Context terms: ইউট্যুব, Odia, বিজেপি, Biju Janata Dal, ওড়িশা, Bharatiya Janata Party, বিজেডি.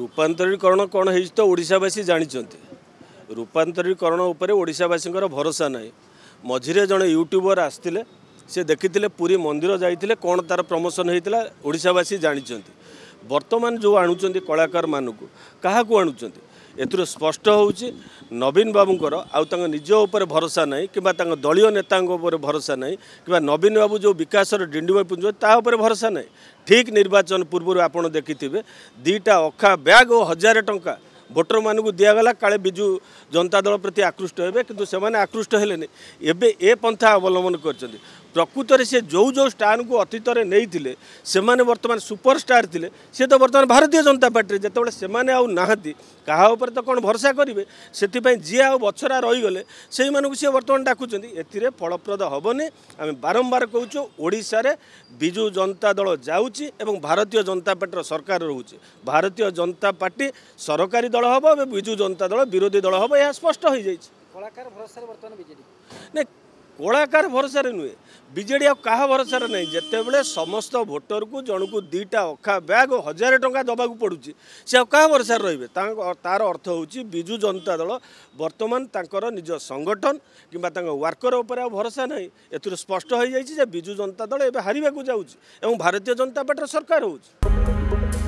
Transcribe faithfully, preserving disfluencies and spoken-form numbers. রূপান্তরীকরণ কোণ হয়েছে তো ওড়িশাবাসী জাঁচান। রূপান্তরীকরণ উপরে ওড়িশাবাসীঙ্কর ভরসা নাই। মঝিরে জনে ইউট্যুবর আসলে সে দেখিলে পুরী মন্দির যাই কোণ তার প্রমোশন হয়েছিল ওড়িশাবাসী জাঁচান। বর্তমান যে আনুচান কলাকার মানুষ কাহকু আনুচান এর স্পষ্ট হচ্ছে নবীন বাবুঙ্কর আজ উপরে ভরসা নাই কিংবা তাঁর দলীয় নেতা উপরে ভরসা নাই কিংবা নবীন বাবু যে বিকাশর ডিন্ডিময় পুঞ্জ তা উপরে ভরসা নাই। ঠিক নির্বাচন পূর্ব আপনার দেখিবে দুইটা অখা ব্যাগ ও হাজার টঙ্কা ভোটর মানুষ দিগলা কালে বিজু জনতা দল প্রতি আকৃষ্ট হবে, কিন্তু সে আকৃষ্ট হলে এবে এ পন্থা অবলম্বন করছেন। প্রকৃতরে সে যে যে স্টার অতীতরে নিয়ে সে বর্তমান সুপরস্টার লে সে তো বর্তমান ভারতীয় জনতা পার্টি যেতবে সে নাহাতি কাহা উপরে তো কোণ ভরসা করবে। সেপাই যে আছরা রইগলে সেই মানুষ সে বর্তমান ডাকুছেন, এতে ফলপ্রদ হবনি। আমি বারম্বার কৌছু ওড়িশার বিজু জনতা দল যাচ্ছি এবং ভারতীয় জনতা পার্টির সরকার রয়েছে। ভারতীয় জনতা পার্টি সরকারি দল হব এবং বিজু জনতা দল বিরোধী দল হব, এ স্পষ্ট হয়ে যাই। কলাকার ভরসার বর্তমান বিজেপি না কলাকার ভরসার নুহে, বিজেডি আহা ভরসার নাই। যেতবে সমস্ত ভোটর কু জনক দুইটা অখা ব্যাগ ও হাজার টঙ্কা দেওয়া পড়ুছে সে কাহা ভরসার রহবে। তার অর্থ হচ্ছে বিজু জনতা দল বর্তমান তাঁর নিজ সংগঠন কিংবা তাঁর ওয়ার্কর উপরে ভরসা নাই। এর স্পষ্ট হয়ে যাই যে বিজু জনতা দল এবার হারিবাকু যাচ্ছে এবং ভারতীয় জনতা পার্টির সরকার হচ্ছে।